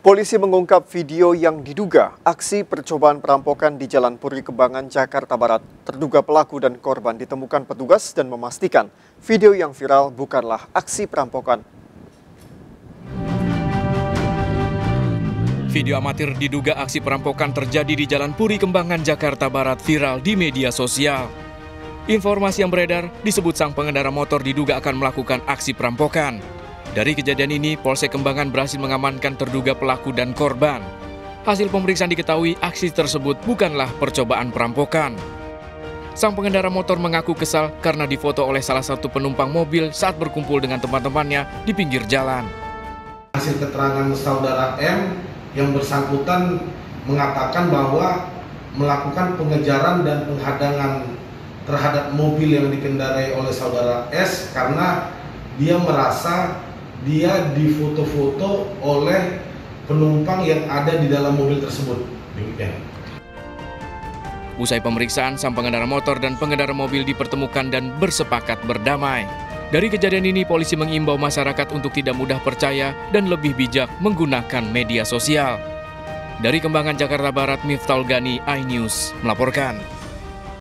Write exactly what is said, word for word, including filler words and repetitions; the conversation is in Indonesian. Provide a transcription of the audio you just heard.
Polisi mengungkap video yang diduga aksi percobaan perampokan di Jalan Puri Kembangan, Jakarta Barat. Terduga pelaku dan korban ditemukan petugas dan memastikan video yang viral bukanlah aksi perampokan. Video amatir diduga aksi perampokan terjadi di Jalan Puri Kembangan, Jakarta Barat viral di media sosial. Informasi yang beredar disebut sang pengendara motor diduga akan melakukan aksi perampokan. Dari kejadian ini, Polsek Kembangan berhasil mengamankan terduga pelaku dan korban. Hasil pemeriksaan diketahui aksi tersebut bukanlah percobaan perampokan. Sang pengendara motor mengaku kesal karena difoto oleh salah satu penumpang mobil saat berkumpul dengan teman-temannya di pinggir jalan. Hasil keterangan saudara M yang bersangkutan mengatakan bahwa melakukan pengejaran dan penghadangan terhadap mobil yang dikendarai oleh saudara S karena dia merasa dia difoto-foto oleh penumpang yang ada di dalam mobil tersebut. Demikian. Usai pemeriksaan, sang pengendara motor dan pengendara mobil dipertemukan dan bersepakat berdamai. Dari kejadian ini, polisi mengimbau masyarakat untuk tidak mudah percaya dan lebih bijak menggunakan media sosial. Dari Kembangan, Jakarta Barat, Miftal Ghani, iNews melaporkan.